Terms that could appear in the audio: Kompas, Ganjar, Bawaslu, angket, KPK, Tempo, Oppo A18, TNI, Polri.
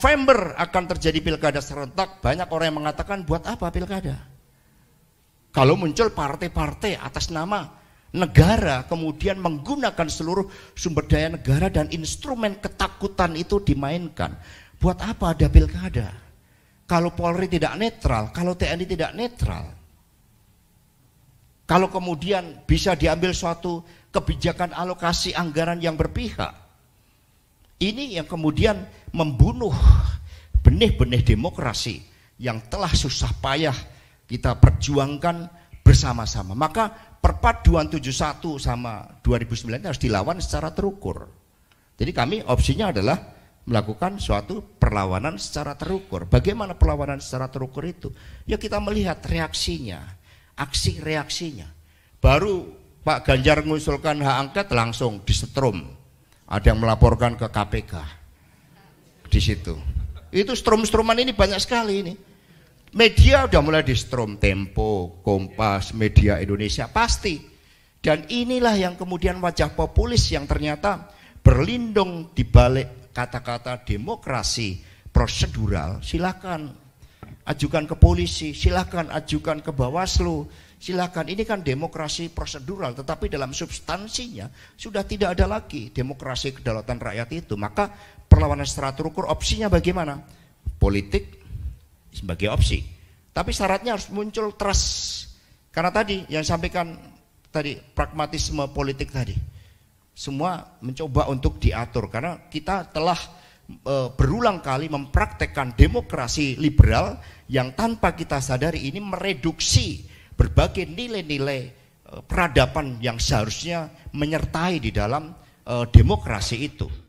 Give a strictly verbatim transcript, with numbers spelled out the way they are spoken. November akan terjadi pilkada serentak, banyak orang yang mengatakan buat apa pilkada? Kalau muncul partai-partai atas nama negara kemudian menggunakan seluruh sumber daya negara dan instrumen ketakutan itu dimainkan. Buat apa ada pilkada? Kalau Polri tidak netral, kalau T N I tidak netral. Kalau kemudian bisa diambil suatu kebijakan alokasi anggaran yang berpihak. Ini yang kemudian membunuh benih-benih demokrasi yang telah susah payah kita perjuangkan bersama-sama. Maka perpaduan tujuh puluh satu sama dua ribu sembilan harus dilawan secara terukur. Jadi kami opsinya adalah melakukan suatu perlawanan secara terukur. Bagaimana perlawanan secara terukur itu? Ya kita melihat reaksinya, aksi reaksinya. Baru Pak Ganjar mengusulkan hak angket langsung disetrum. Ada yang melaporkan ke K P K di situ. Itu strum-struman ini banyak sekali ini. Media udah mulai di strum, Tempo, Kompas, Media Indonesia pasti. Dan inilah yang kemudian wajah populis yang ternyata berlindung di balik kata-kata demokrasi prosedural. Silakan ajukan ke polisi, silakan ajukan ke Bawaslu. Silakan, ini kan demokrasi prosedural, tetapi dalam substansinya sudah tidak ada lagi demokrasi kedaulatan rakyat itu. Maka perlawanan secara terukur opsinya bagaimana? Politik sebagai opsi, tapi syaratnya harus muncul trust. Karena tadi yang sampaikan tadi pragmatisme politik tadi, semua mencoba untuk diatur karena kita telah e, berulang kali mempraktekkan demokrasi liberal yang tanpa kita sadari ini mereduksi berbagai nilai-nilai peradaban yang seharusnya menyertai di dalam uh, demokrasi itu.